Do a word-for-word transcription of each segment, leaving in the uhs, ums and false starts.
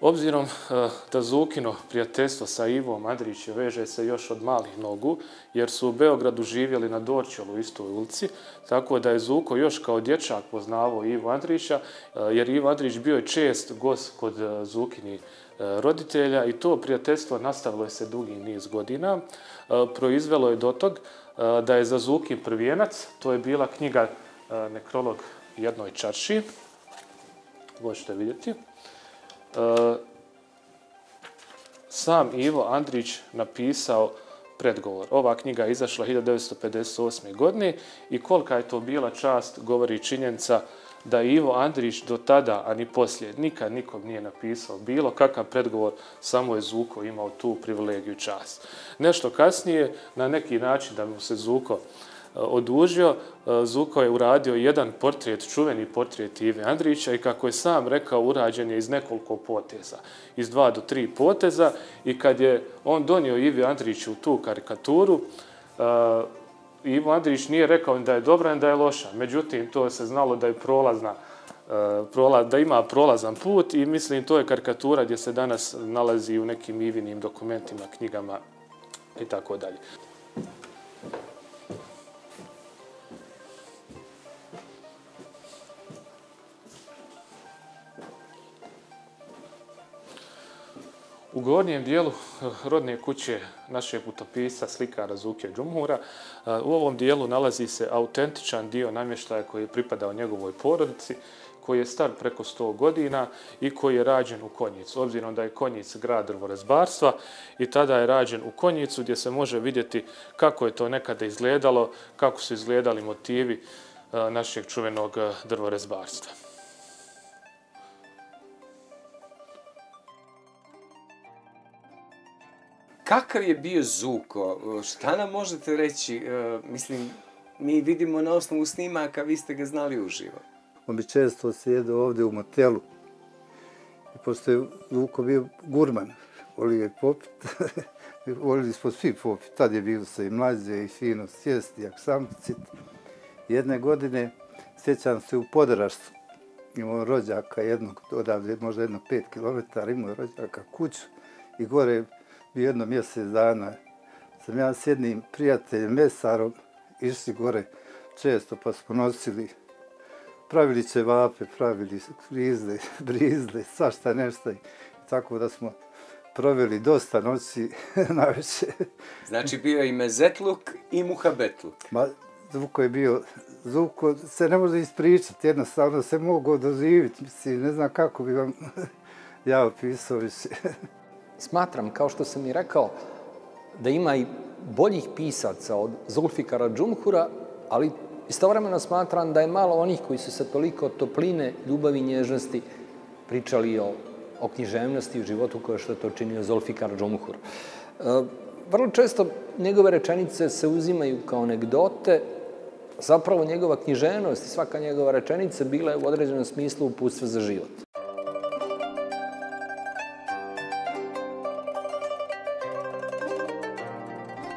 Obzirom da Zukino prijateljstvo sa Ivom Andrićem veže se još od malih nogu, jer su u Beogradu živjeli na Dorćolu u istoj ulici, tako da je Zuko još kao dječak poznavao Ivu Andrića, jer Ivo Andrić bio je čest gost kod Zukini roditelja i to prijateljstvo nastavilo se dugi niz godina. Proizvelo je do tog da je za Zukin prvijenac, to je bila knjiga Nekrolog jednoj čarši, možete vidjeti. Sam Ivo Andrić napisao predgovor. Ova knjiga je izašla hiljadu devetsto pedeset osme. godine i kolika je to bila čast govori činjenica da Ivo Andrić do tada, a ni poslije, nikad nikom nije napisao bilo kakav predgovor, samo je Zuko imao tu privilegiju čast. Nešto kasnije, na neki način da mu se Zuko odužio, Zuko je uradio jedan portret, čuveni portret Ive Andrića i kako je sam rekao, urađen je iz nekoliko poteza, iz dva do tri poteza i kad je on donio Ivi Andriću tu karikaturu, Ivo Andrić nije rekao da je dobra, da je loša. Međutim, to se znalo da je prolazna, da ima prolazan put i mislim to je karikatura gdje se danas nalazi u nekim Ivinim dokumentima, knjigama i tako dalje. U gornjem dijelu rodne kuće našeg putopisca, slikara Zuke Džumhura, u ovom dijelu nalazi se autentičan dio namještaja koji je pripadao njegovoj porodici, koji je star preko sto godina i koji je rađen u Konjicu, obzirom da je Konjic grad drvorezbarstva i tada je rađen u Konjicu gdje se može vidjeti kako je to nekada izgledalo, kako su izgledali motivi našeg čuvenog drvorezbarstva. Kakav je bio Zuko? Šta nam možete reći? Mislim, mi vidimo na osnovu snimaka, vi ste ga znali uživo. On bi često sjedio ovdje u motelu. Pošto je Zuko bio gurman, volio je popit. Volili smo svi popit. Tad je bilo se i mlađe i fino sjesti, jak samcit. Jedne godine, sjećam se u Podarašcu, imao rođaka jednog, odavde možda jednog pet kilometara, imao rođaka kuću i gore bio jedno mjesec dana, sam ja s jednim prijateljem, mesarom, išli gore često pa smo nosili, pravili ćevape, pravili krizle, brizle, svašta nešto. Tako da smo proveli dosta noći na večer. Znači bio i mezetluk i muhabetluk. Ma, Zuko je bio, Zuko se ne može ispričati, jednostavno se mogu doživjeti, mislim, ne znam kako bi vam ja opisao više. Smatram, kao što sam i rekao, da ima i boljih pisaca od Zulfikara Džumhura, ali istovremeno smatram da je malo onih koji su sa toliko topline, ljubavi i nježnosti pričali o književnosti i o životu koje što je to činio Zulfikar Džumhur. Vrlo često njegove rečenice se uzimaju kao anegdote. Zapravo njegova književnost i svaka njegova rečenica bila je u određenom smislu uputstvo za život.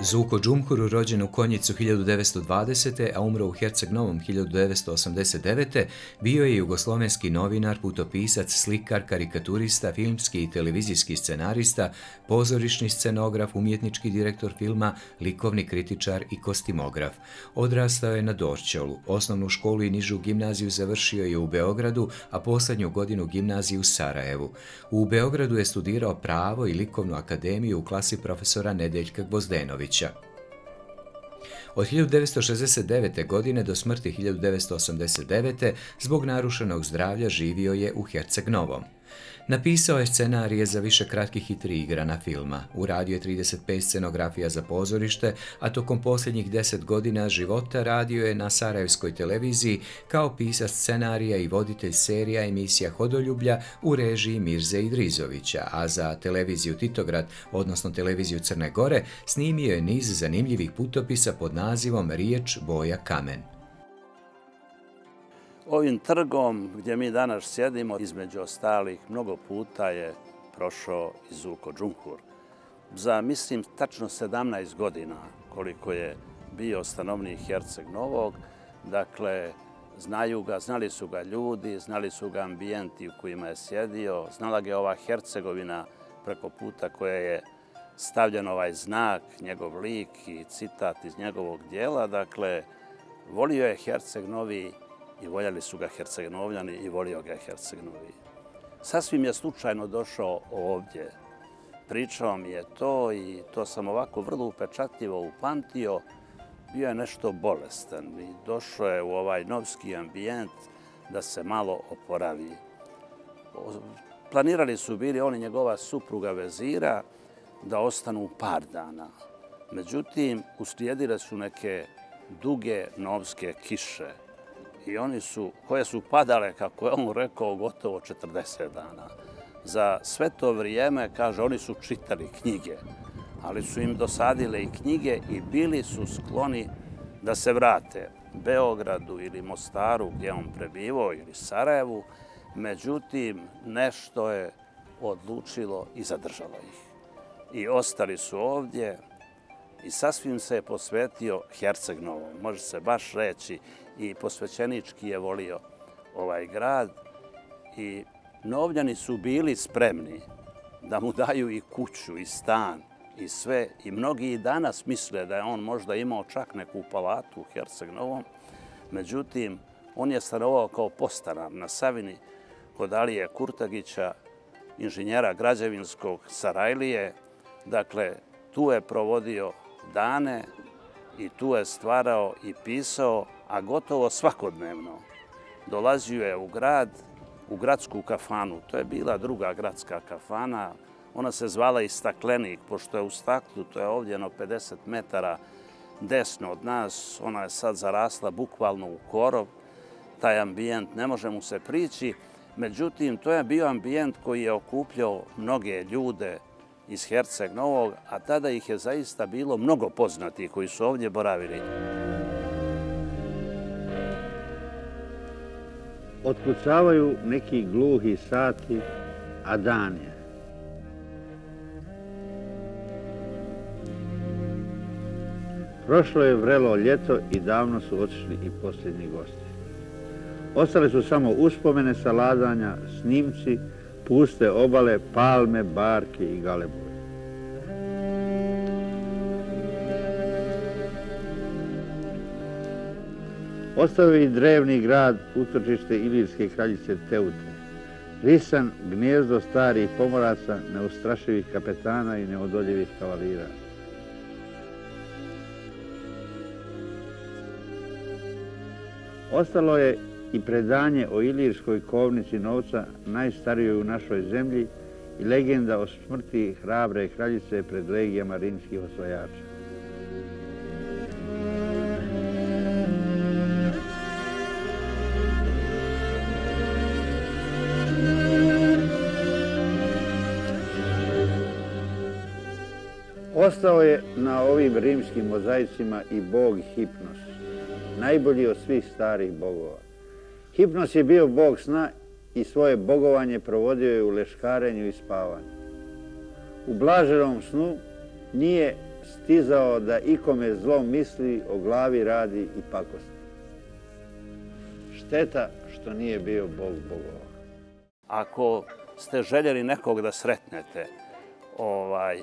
Zuko Džumhur rođen u Konjicu hiljadu devetsto dvadesete. a umro u Herceg-Novom hiljadu devetsto osamdeset devete. bio je jugoslovenski novinar, putopisac, slikar, karikaturista, filmski i televizijski scenarista, pozorišni scenograf, umjetnički direktor filma, likovni kritičar i kostimograf. Odrastao je na Dorćolu. Osnovnu školu i nižu gimnaziju završio je u Beogradu, a posljednju godinu gimnaziju u Sarajevu. U Beogradu je studirao pravo i likovnu akademiju u klasi profesora Nedeljka Gvozdenovića. Od hiljadu devetsto šezdeset devete. godine do smrti hiljadu devetsto osamdeset devete. zbog narušenog zdravlja živio je u Herceg-Novom. Napisao je scenarije za više kratkih i tri igrana filma. Uradio je trideset pet scenografija za pozorište, a tokom posljednjih deset godina života radio je na Sarajevskoj televiziji kao pisac scenarija i voditelj serija emisija Hodoljublja u režiji Mirze Idrizovića, a za televiziju Titograd, odnosno televiziju Crne Gore, snimio je niz zanimljivih putopisa pod nazivom Riječ, boja, kamen. Ovim trgom gdje mi danas sjedimo, između ostalih, mnogo puta je prošao i Zuko Džumhur. Za, mislim, tačno sedamnaest godina koliko je bio stanovnik Herceg Novog, dakle, Znaju ga, znali su ga ljudi, znali su ga ambijenti u kojima je sjedio, znala ga je ova Hercegovina preko puta koja je stavljen ovaj znak, njegov lik i citat iz njegovog dijela. Dakle, volio je Herceg Novi i voljeli su ga Hercegnovljani i volio ga je Herceg Novi. Sasvim je slučajno došao ovdje. Pričao mi je to i to sam ovako vrlo upečatljivo upamtio. Bio je nešto bolestan i došao je u ovaj novski ambijent da se malo oporavi. Planirali su bili on i njegova supruga Vezira da ostanu par dana. Međutim, uslijedile su neke duge novske kiše i oni su, koje su padale, kako je on rekao, gotovo četrdeset dana. Za sve to vrijeme, kaže, oni su čitali knjige, ali su im dosadile i knjige i bili su skloni da se vrate Beogradu ili Mostaru gdje on prebivao ili Sarajevu. Međutim, nešto je odlučilo i zadržalo ih. I ostali su ovdje i sasvim se je posvetio Herceg Novom. Može se baš reći i posvećenički je volio ovaj grad. I Novljani su bili spremni da mu daju i kuću i stan i sve. I mnogi i danas misle da je on možda imao čak neku palatu u Herceg Novom. Međutim, on je stanovao kao postanar na Savini kod Alije Kurtagića, inženjera građevinskog Sarajlije. Dakle, tu je provodio dane i tu je stvarao i pisao, a gotovo svakodnevno dolazio je u grad, u gradsku kafanu. To je bila druga gradska kafana. Ona se zvala i Staklenik, pošto je u Staklu, to je ovdje na pedeset metara desno od nas. Ona je sad zarasla bukvalno u korov. Taj ambijent ne može mu se prići. Međutim, to je bio ambijent koji je okupljao mnoge ljude iz Herceg Novog, a tada ih je zaista bilo mnogo poznatih koji su ovdje boravili. Otkucavaju neki gluhi sati, a dan je. Prošlo je vrelo ljeto i davno su otišli i posljednji gosti. Ostale su samo uspomene sa ladanja, snimci, puste obale, palme, barke i galebove. Ostao je i drevni grad, utočište ilirske kraljice Teute. Risan, gnjezdo starih pomoraca, neustrašivih kapetana i neodoljivih kavalira. Ostalo je i predanje o ilirskoj kovnici novca, najstarijoj u našoj zemlji, i legenda o smrti hrabre kraljice pred legijama rimskih osvajača. Ostao je na ovim rimskim mozaicima i bog Hipnos, najbolji od svih starih bogova. Hipnos je bio bog sna i svoje bogovanje provodio je u leškarenju i spavanju. U blaženom snu nije stizao da ikome zlo misli, o glavi radi i pakosti. Šteta što nije bio bog bogova. Ako ste željeli nekog da sretnete, ovaj,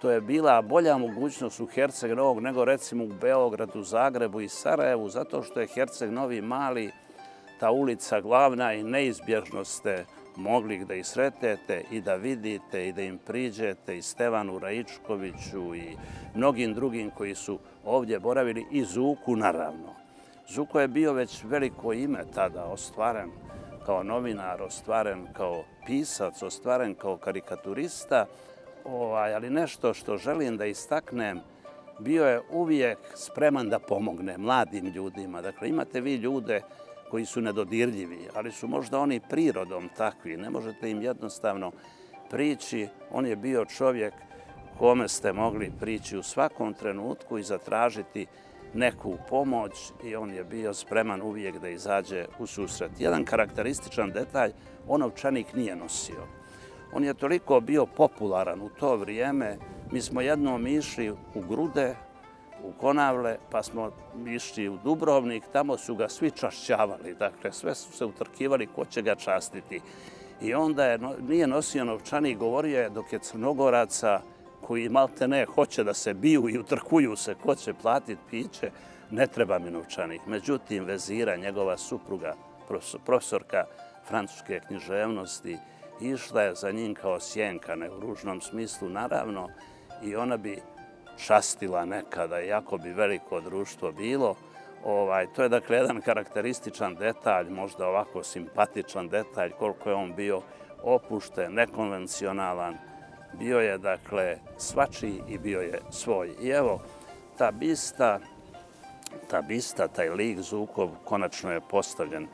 to je bila bolja mogućnost u Herceg Novog nego recimo u Beogradu, Zagrebu i Sarajevu, zato što je Herceg Novi mali, ta ulica glavna, i neizbježno ste mogli da ih sretete i da vidite i da im priđete, i Stevanu Raičkoviću i mnogim drugim koji su ovdje boravili, i Zuku naravno. Zuko je bio već veliko ime tada, ostvaren kao novinar, ostvaren kao pisac, ostvaren kao karikaturista, ali nešto što želim da istaknem, bio je uvijek spreman da pomogne mladim ljudima. Dakle, imate vi ljude koji su nedodirljivi, ali su možda oni prirodom takvi, ne možete im jednostavno prići. On je bio čovjek kome ste mogli prići u svakom trenutku i zatražiti neku pomoć, i on je bio spreman uvijek da izađe u susret. Jedan karakterističan detalj, on novčanik nije nosio. On je toliko bio popularan u to vrijeme, mi smo jednom išli u Grude u Konavle, pa smo išli u Dubrovnik, tamo su ga svi čašćavali, dakle sve su se utrkivali ko će ga častiti. I onda nije nosio novčanik, govorio je dok je Crnogoraca koji malte ne hoće da se biju i utrkuju se ko će platiti piće, ne treba mi novčanik. Međutim, Vezira, njegova supruga, profesorka francuske književnosti, išla je za njim kao sjenka, ne u ružnom smislu, naravno, i ona bi častila nekada, jako bi veliko društvo bilo. To je dakle jedan karakterističan detalj, možda ovako simpatičan detalj, koliko je on bio opušten, nekonvencionalan. Bio je dakle svačiji i bio je svoj. I evo, ta bista, ta bista, taj lik Zukov konačno je postavljen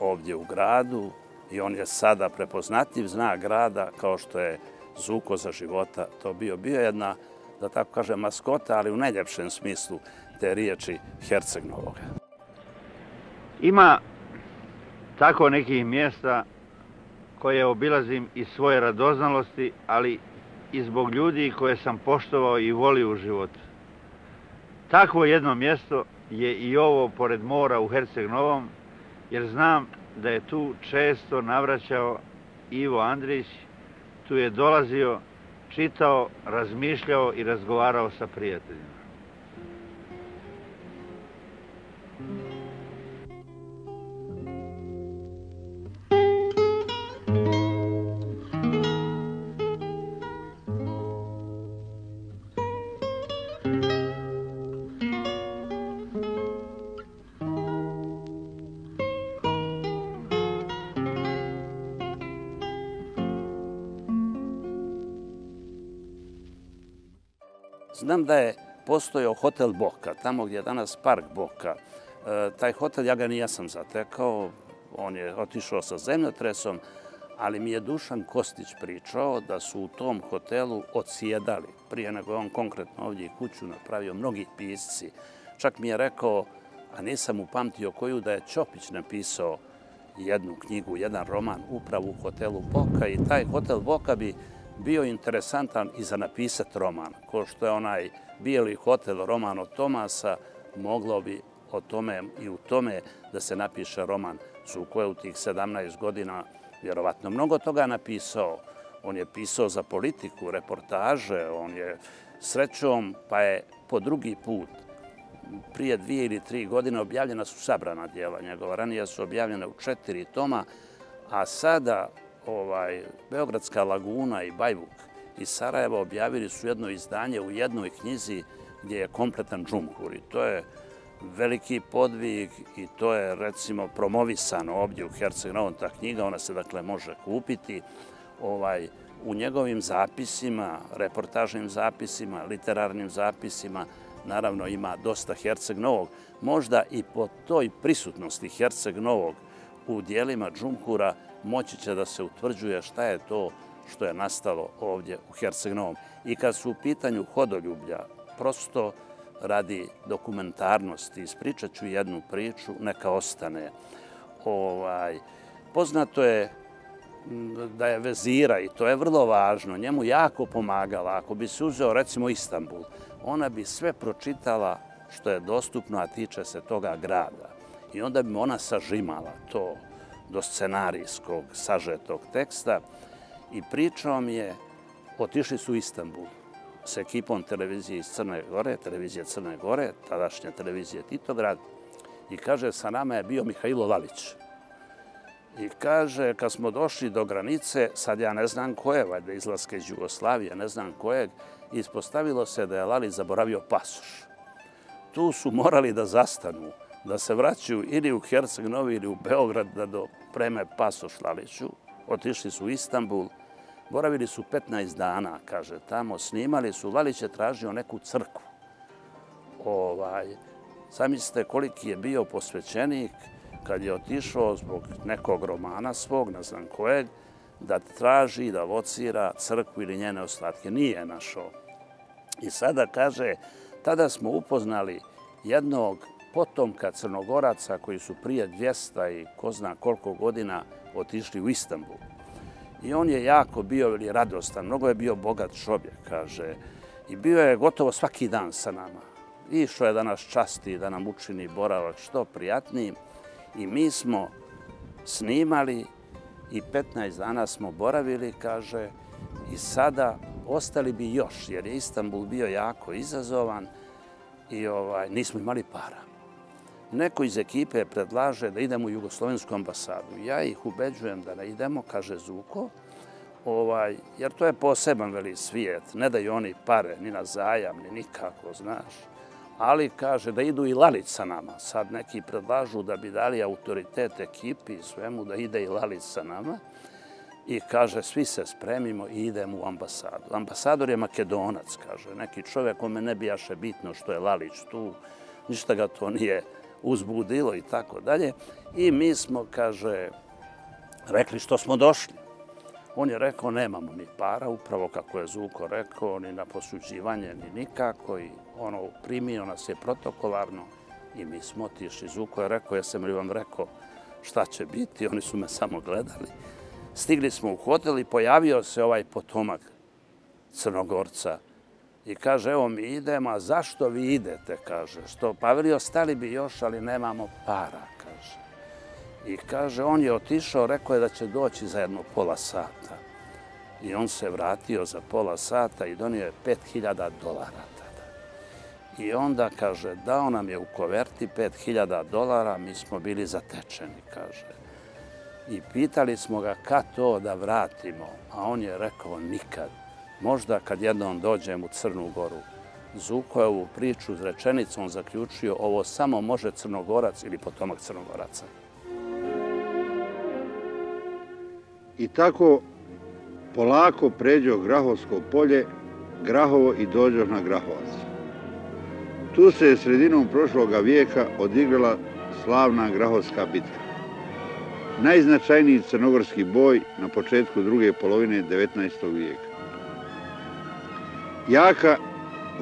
ovdje u gradu i on je sada prepoznatljiv znak grada kao što je Zuko za života to bio. Bio je jedna, da tako kažem, maskota, ali u najljepšem smislu te riječi Hercegnovoga. Ima tako nekih mjesta koje obilazim iz svoje radoznalosti, ali i zbog ljudi koje sam poštovao i volio u životu. Takvo jedno mjesto je i ovo pored mora u Herceg-Novom, jer znam da je tu često navraćao Ivo Andrić, tu je dolazio, čitao, razmišljao i razgovarao sa prijateljima. Znam da je postojao hotel Boka, tamo gdje je danas park Boka. Taj hotel ja ga nisam zatekao, on je otišao sa zemljotresom, ali mi je Dušan Kostić pričao da su u tom hotelu odsjedali, prije nego je on konkretno ovdje i kuću napravio, mnogi pisci. Čak mi je rekao, a nisam upamtio koju, da je Ćopić napisao jednu knjigu, jedan roman upravo u hotelu Boka i taj hotel Boka bi bio interesantan i za napisati roman, kao što je onaj Bijeli hotel roman od Tomasa, moglo bi o tome i u tome da se napiše roman. Zuko je u tih sedamnaest godina vjerovatno mnogo toga napisao. On je pisao za politiku, reportaže, on je srećom, pa je po drugi put, prije dvije ili tri godine objavljena su sabrana djela njegova. Ranije su objavljene u četiri toma, a sada Beogradska laguna i Buybook iz Sarajeva objavili su jedno izdanje u jednoj knjizi gdje je kompletan Džumhur. I to je veliki podvig i to je, recimo, promovisano ovdje u Herceg-Novom. Ta knjiga, ona se dakle može kupiti. U njegovim zapisima, reportažnim zapisima, literarnim zapisima, naravno ima dosta Herceg-Novog. Možda i po toj prisutnosti Herceg-Novog u dijelima Džumhura moći će da se utvrđuje šta je to što je nastalo ovdje u Herceg-Novom. I kad su u pitanju hodoljublja, prosto radi dokumentarnosti, ispričat ću jednu priču, neka ostane. Poznato je da je Vezira, i to je vrlo važno, njemu jako pomagala. Ako bi se uzeo, recimo, Istanbul, ona bi sve pročitala što je dostupno, a tiče se toga grada. I onda bi ona sažimala to do scenarijskog, sažetog teksta i pričao mi je, otišli su u Istanbul s ekipom televizije iz Crne Gore, televizije Crne Gore, tadašnje televizije Titograd, i kaže, sa nama je bio Mihajlo Lalić. I kaže, kad smo došli do granice, sad ja ne znam ko je, valjda izlaska iz Jugoslavije, ne znam kojeg, ispostavilo se da je Lalić zaboravio pasoš. Tu su morali da zastanu, da se vraćaju ili u Herceg-Novi ili u Beograd da dopreme pasoš Laliću. Otišli su u Istanbul, boravili su petnaest dana, kaže, tamo snimali su. Lalić je tražio neku crkvu. Zamislite koliki je bio posvećenik kad je otišao zbog nekog romana svog, ne znam kojeg, da traži, da vocira crkvu ili njene ostatke. Nije našao. I sada kaže, tada smo upoznali jednog potomka Crnogoraca koji su prije dvjesto i ko zna koliko godina otišli u Istanbul. I on je jako bio radostan, mnogo je bio bogat čovjek, kaže. I bio je gotovo svaki dan sa nama. Išao je da nas časti, da nam učini boravak što prijatnijim. I mi smo snimali i petnaest dana smo boravili, kaže, i sada ostali bi još, jer je Istanbul bio jako izazovan i nismo imali para. Neko iz ekipe predlaže da idemo u Jugoslovensku ambasadu. Ja ih ubeđujem da ne idemo, kaže Zuko, jer to je poseban veli svijet. Ne daju oni pare, ni na zajam, ni nikako, znaš. Ali kaže da idu i Lalić sa nama. Sad neki predlažu da bi dali autoritet ekipi i svemu da ide i Lalić sa nama. I kaže, svi se spremimo i idemo u ambasadu. Ambasador je Makedonac, kaže. Neki čovjek kome ne bijaše bitno što je Lalić tu. Ništa ga to nije uzbudilo i tako dalje. I mi smo, kaže, rekli što smo došli. On je rekao, nemamo ni para, upravo kako je Zuko rekao, ni na posuđivanje, ni nikako. I ono, primio nas je protokolarno i mi smo otišli. Zuko je rekao, jesam li vam rekao šta će biti, oni su me samo gledali. Stigli smo u hotel i pojavio se ovaj potomak Crnogorca i kaže, evo mi idemo, a zašto vi idete, kaže. Što, pa veli, ostali bi još, ali nemamo para, kaže. I kaže, on je otišao, rekao je da će doći za jedno pola sata. I on se vratio za pola sata i donio je pet hiljada dolara tada. I onda, kaže, dao nam je u koverti pet hiljada dolara, mi smo bili zatečeni, kaže. I pitali smo ga kad to da vratimo, a on je rekao nikad. Možda kad jednom dođem u Crnu Goru. Zuko je ovu priču s rečenicom zaključio, ovo samo može Crnogorac ili potomak Crnogoraca. I tako polako pređo Grahovsko polje, Grahovo i dođoh na Grahovac. Tu se je sredinom prošloga vijeka odigrala slavna Grahovska bitka. Najznačajniji crnogorski boj na početku druge polovine devetnaestog vijeka. Jaka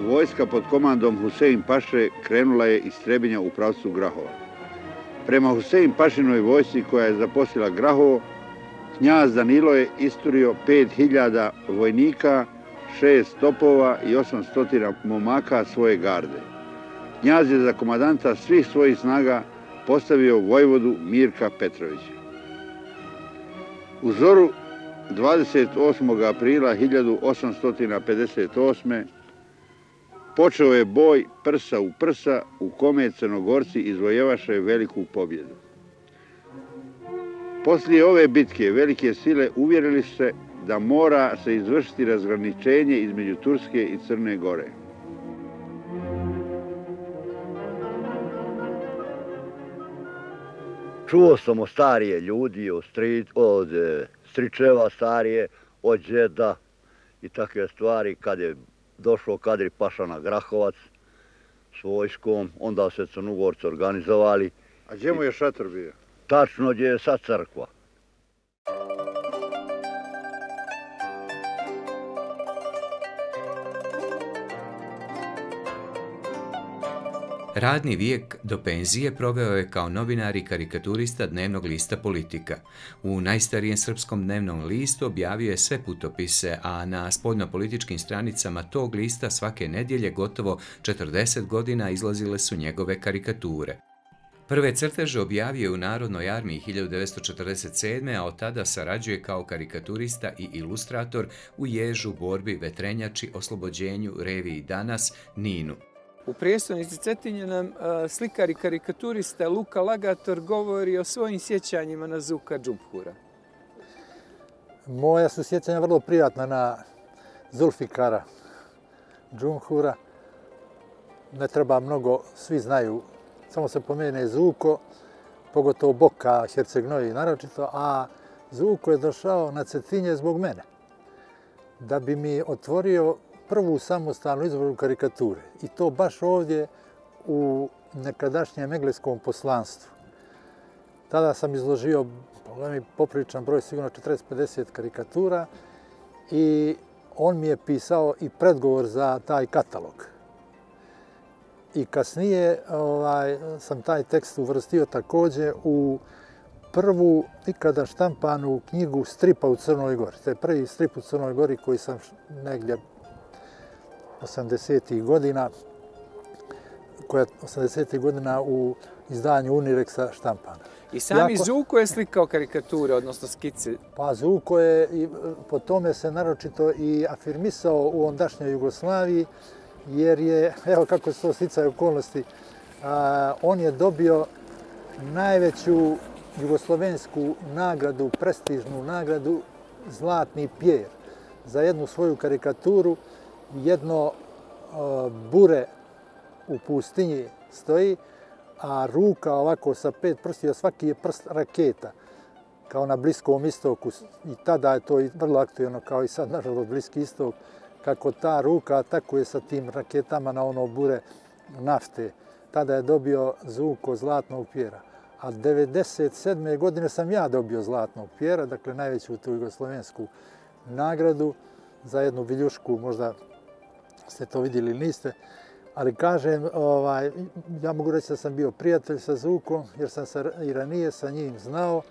vojska pod komandom Husein Paše krenula je iz Trebinja u pravcu Grahova. Prema Husein Pašinoj vojsci koja je zaposlila Grahovo, knjaz Danilo je isturio pet hiljada vojnika, šest topova i osamsto momaka svoje garde. Knjaz je za komandanta svih svojih snaga postavio vojvodu Mirka Petrovića. U zoru dvadeset osmog aprila hiljadu osamsto pedeset osme. počeo je boj prsa u prsa u kome Crnogorci izvojevaše veliku pobjedu. Poslije ove bitke velike sile uvjerili se da mora se izvršiti razgraničenje između Turske i Crne Gore. Čuo sam o starije ljudi, od stričeva starije, od džeda i takve stvari. Kad je došao Kadri-paša na Grahovac s vojskom, onda se Crnogorci organizovali. A gdje mu je šator bio? Tačno gdje je sad crkva. Radni vijek do penzije proveo je kao novinar i karikaturista dnevnog lista Politika. U najstarijem srpskom dnevnom listu objavio je sve putopise, a na spoljnopolitičkim stranicama tog lista svake nedjelje gotovo četrdeset godina izlazile su njegove karikature. Prve crteže objavio je u Narodnoj armiji hiljadu devetsto četrdeset sedme. a od tada sarađuje kao karikaturista i ilustrator u Ježu, Borbi, Vetrenjači, Oslobođenju, Reviji Danas, Ninu. U prijestolnici Cetinje nam slikar i karikaturista Luka Lagator govori o svojim sjećanjima na Zuka Džumhura. Moja su sjećanja vrlo prijatna na Zulfikara Džumhura. Ne treba mnogo, svi znaju, samo se pomene Zuko, pogotovo Boka Hercegnovi naročito, a Zuko je došao na Cetinje zbog mene, da bi mi otvorio prvu samostalnu izboru karikature. I to baš ovdje u nekadašnjem engleskom poslanstvu. Tada sam izložio popriličan broj, sigurno četrdeset do pedeset karikatura i on mi je pisao i predgovor za taj katalog. I kasnije ovaj, sam taj tekst uvrstio također u prvu ikada štampanu knjigu stripa u Crnoj Gori. To je prvi strip u Crnoj Gori koji sam negdje osamdesetih godina koja je osamdesetih godina u izdanju Unireksa štampana. I sami Zuko je slikao karikature, odnosno skice? Pa Zuko je, po tome se naročito i afirmisao u ondašnjoj Jugoslaviji, jer je, evo kako se to sticaju okolnosti, on je dobio najveću jugoslovensku nagradu, prestižnu nagradu, Zlatni pijer, za jednu svoju karikaturu. Jedno bure u pustinji stoji, a ruka ovako sa pet prstija, svaki je prst raketa, kao na Bliskom istoku. I tada je to vrlo aktualno, kao i sad, nažalost, Bliski istok, kako ta ruka atakuje sa tim raketama na ono bure nafte. Tada je dobio Zuko Zlatnog pjera. A devedeset sedme godine sam ja dobio Zlatnog pjera, dakle najveću tu jugoslovensku nagradu za jednu viljušku, možda ste to vidjeli ili niste. Ali kažem, ovaj, ja mogu reći da sam bio prijatelj sa Zukom, jer sam se i ranije sa njim znao.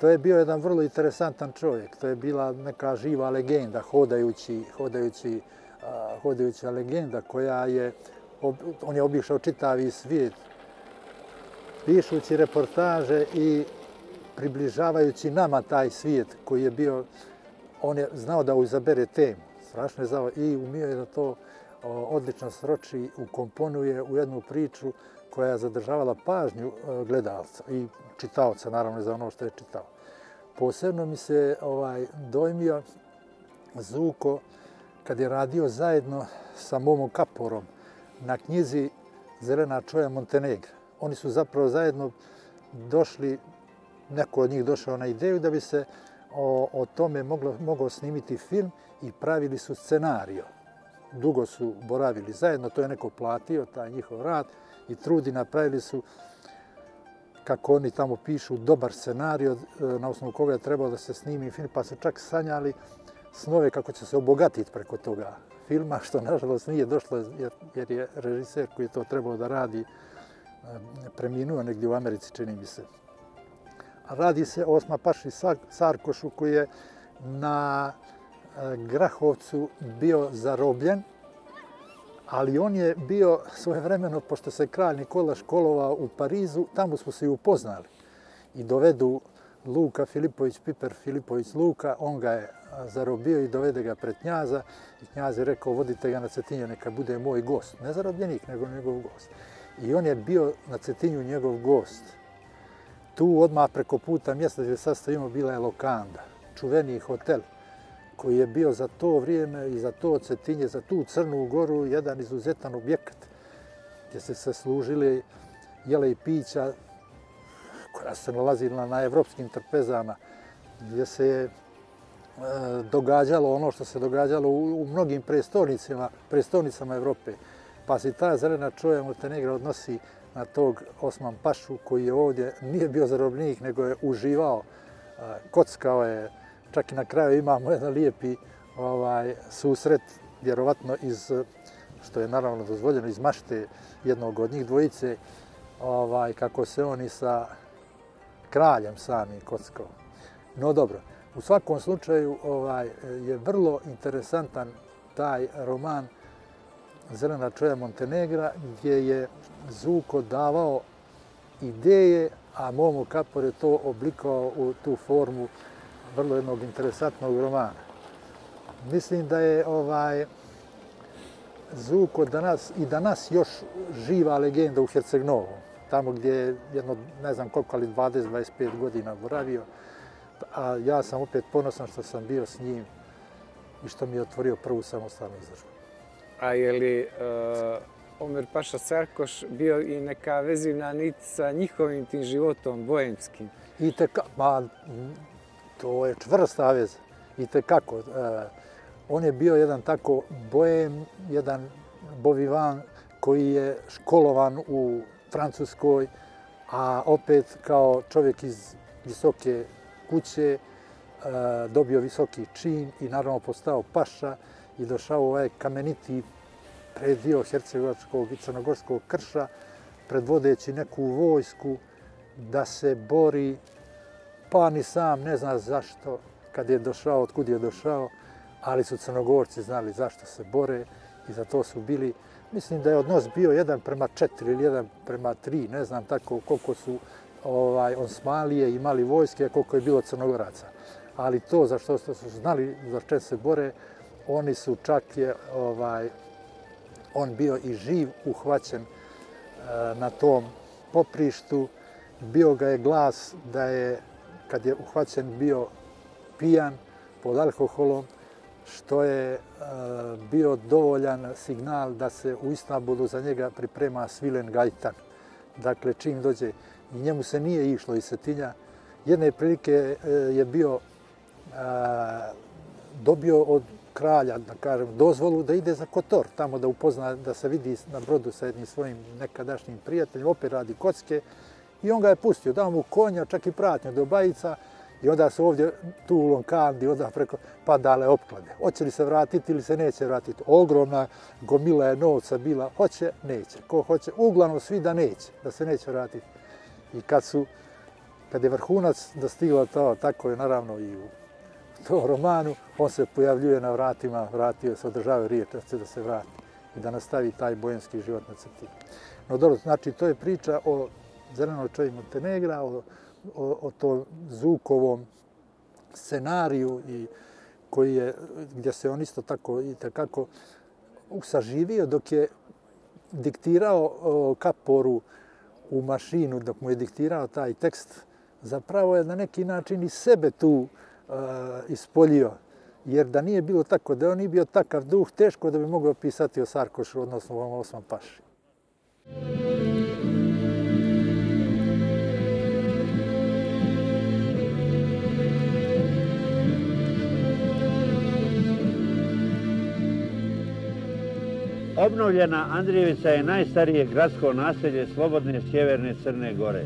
To je bio jedan vrlo interesantan čovjek, to je bila neka živa legenda, hodajući, hodajući, uh, hodajuća legenda koja je, ob, on je obišao čitavi svijet, pišući reportaže i približavajući nama taj svijet koji je bio, on je znao da izabere temu, strašno je znao i umio je da to odlično sroči, ukomponuje u jednu priču koja je zadržavala pažnju gledalca i čitaoca, naravno, za ono što je čitao. Posebno mi se ovaj, dojmio Zuko kad je radio zajedno sa Momo Kaporom na knjizi Zelena čoja Montenegra. Oni su zapravo zajedno došli, neko od njih došao na ideju da bi se o, o tome moglo, mogao snimiti film i pravili su scenario. Dugo su boravili zajedno, to je neko platio, taj njihov rad i trudi, napravili su, kako oni tamo pišu, dobar scenario na osnovu koga je trebao da se snimi film, pa su čak sanjali snove kako će se obogatiti preko toga filma, što nažalost nije došlo jer je režiser koji je to trebao da radi preminuo negdje u Americi, čini mi se. Radi se o Osma Paši Sarkošu koji je na Grahovcu bio zarobljen, ali on je bio svojevremeno, pošto se kralj Nikola školovao u Parizu, tamo smo se i upoznali. I dovedu Luka Filipović, Piper Filipović Luka, on ga je zarobio i dovede ga pred knjaza. I knjaz je rekao, vodite ga na Cetinje, neka bude moj gost. Ne zarobljenik, nego njegov gost. I on je bio na Cetinju njegov gost. Tu odmah preko puta mjesta gdje sad stojimo bila je Lokanda, čuveni hotel, koji je bio za to vrijeme i za to Cetinje, za tu Crnu Goru, jedan izuzetan objekat gdje se se služili jele i pića koja se nalazila na evropskim trpezama, gdje se je e, događalo ono što se događalo u, u mnogim prestolnicama, prestolnicama Evrope. Pa se ta Zelena čoja Montenegra odnosi na tog Osman Pašu koji je ovdje, nije bio zarobljenik, nego je uživao, e, kockao je. Čak i na kraju imamo jedan lijepi ovaj, susret, vjerovatno iz, što je naravno dozvoljeno, iz mašte jednog od njih dvojice, ovaj, kako se oni sa kraljem sami kockao. No dobro, u svakom slučaju ovaj, je vrlo interesantan taj roman Zelena čoja Montenegra, gdje je Zuko davao ideje, a Momo Kapor je to oblikovao u tu formu vrlo jednog interesantnog romana. Mislim da je ovaj, Zuko danas, i danas još živa legenda u Herceg-Novom, tamo gdje je jedno, ne znam koliko, ali dvadeset do dvadeset pet godina boravio, a ja sam opet ponosan što sam bio s njim i što mi je otvorio prvu samostalnu izložbu. A je li uh, Omer Paša Sarkoš bio i neka vezivna nit sa njihovim tim životom boemskim? I teka, ma, to je čvrsta veza, i tekako. E, on je bio jedan tako bojem, jedan bovivan koji je školovan u Francuskoj, a opet kao čovjek iz visoke kuće e, dobio visoki čin i naravno postao paša i došao ovaj kameniti predio hercegovačkog i crnogorskog krša, predvodeći neku vojsku da se bori. Pa ni sam ne zna zašto, kad je došao, otkud je došao, ali su Crnogorci znali zašto se bore i za to su bili mislim da je odnos bio jedan prema četiri ili jedan prema tri, ne znam tako koliko su ovaj, Osmanlije imali vojske, a koliko je bilo Crnogoraca. Ali to za što su znali, za čem se bore, oni su čak je, ovaj, on bio i živ uhvaćen na tom poprištu. Bio ga je glas da je, kad je uhvaćen, bio pijan pod alkoholom, što je e, bio dovoljan signal da se u Istanbulu za njega priprema svilen gajtan. Dakle, čim dođe, njemu se nije išlo iz Cetinja. Jedne prilike e, je bio, e, dobio od kralja, da kažem, dozvolu da ide za Kotor, tamo da upozna, da se vidi na brodu sa jednim svojim nekadašnjim prijateljem, opet radi kocke, i on ga je pustio, dao mu konja, čak i pratnju do Bajica, i onda su ovdje tulom kandi, onda preko padale opklade. Hoće li se vratiti ili se neće vratiti? Ogromna gomila je novca bila, hoće, neće, ko hoće, uglavnom svi da neće, da se neće vratiti. I kad su, kad je vrhunac dostigla to, tako je naravno i u tom romanu, on se pojavljuje na vratima, vratio se, održavaju riječ da se vrati i da nastavi taj bojanski život na Cetinju. No dobro, znači to je priča o Zelenoj čoji Montenegra, o O, o tom Zukovom scenariju i koji je, gdje se on isto tako i takako usaživio dok je diktirao o, Kaporu u mašinu, dok mu je diktirao taj tekst, zapravo je na neki način i sebe tu e, ispoljio. Jer da nije bilo tako, da on nije bio takav duh, teško da bi mogao pisati o Sarkošu, odnosno o Osman Paši. Obnovljena Andrijevica je najstarije gradsko naselje slobodne sjeverne Crne Gore.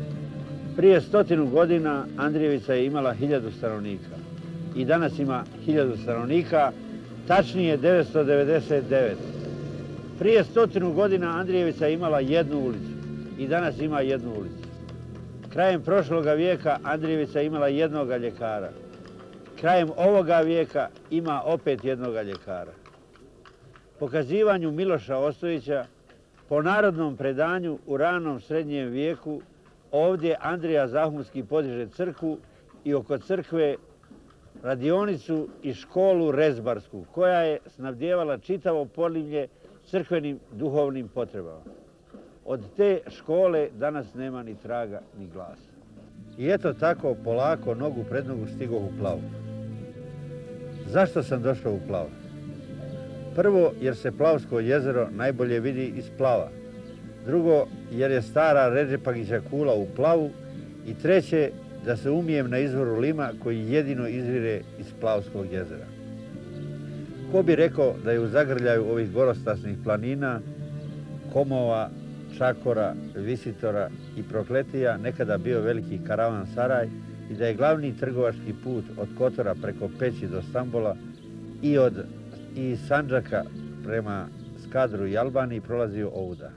Prije stotinu godina Andrijevica je imala hiljadu stanovnika. I danas ima hiljadu stanovnika, tačnije devetsto devedeset devet. Prije stotinu godina Andrijevica je imala jednu ulicu. I danas ima jednu ulicu. Krajem prošloga vijeka Andrijevica je imala jednoga ljekara. Krajem ovoga vijeka ima opet jednoga ljekara. Pokazivanju Miloša Ostovića, po narodnom predanju u ranom srednjem vijeku, ovdje Andrija Zahumski podiže crkvu i oko crkve radionicu i školu rezbarsku, koja je snabdjevala čitavo podneblje crkvenim duhovnim potrebama. Od te škole danas nema ni traga ni glasa. I eto tako, polako, nogu pred nogu stigo u Plavu. Zašto sam došao u Plavu? Prvo, jer se Plavsko jezero najbolje vidi iz Plava. Drugo, jer je stara Redžepagića kula u Plavu. I treće, da se umijem na izvoru Lima koji jedino izvire iz Plavskog jezera. Ko bi rekao da je u zagrljaju ovih gorostasnih planina, Komova, Čakora, Visitora i Prokletija nekada bio veliki karavan saraj i da je glavni trgovački put od Kotora preko Peći do Stambola i od i Sandžaka prema Skadru i Albaniji prolazio ovuda.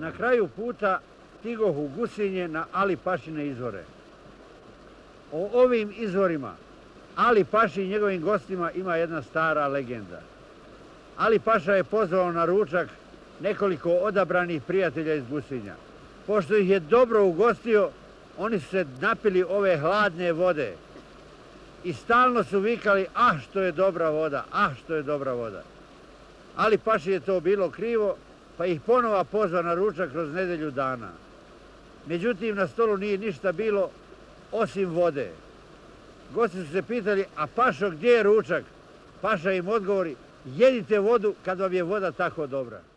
Na kraju puta stigoh u Gusinje na Ali Pašine izvore. O ovim izvorima Ali Paši i njegovim gostima ima jedna stara legenda. Ali Paša je pozvao na ručak nekoliko odabranih prijatelja iz Gusinja. Pošto ih je dobro ugostio, oni su se napili ove hladne vode i stalno su vikali, ah što je dobra voda, ah što je dobra voda. Ali Paši je to bilo krivo, pa ih ponova pozva na ručak kroz nedelju dana. Međutim, na stolu nije ništa bilo osim vode. Gosti su se pitali, a Pašo, gdje je ručak? Paša im odgovori, jedite vodu kad vam je voda tako dobra.